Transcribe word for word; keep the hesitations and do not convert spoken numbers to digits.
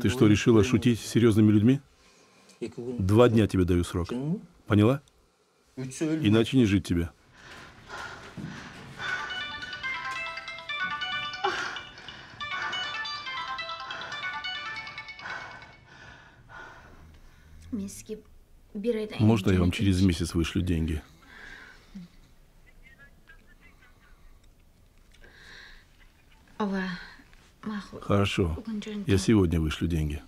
Ты что, решила шутить с серьезными людьми? Два дня тебе даю срок. Поняла? Иначе не жить тебе. Можно я вам через месяц вышлю деньги? Хорошо. Я сегодня вышлю деньги.